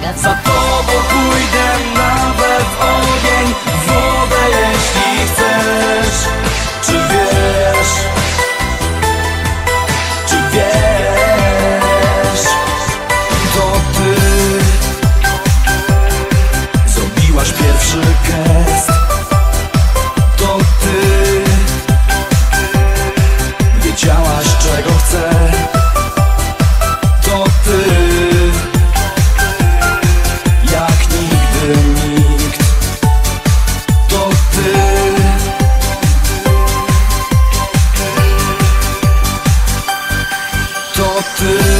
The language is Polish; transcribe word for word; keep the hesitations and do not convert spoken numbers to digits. kolega. Za tobą pójdę nawet w ogień, w wodę, jeśli chcesz. Czy wiesz? Czy wiesz? To ty zrobiłaś pierwszy gest. To ty wiedziałaś, czego chcę. To ty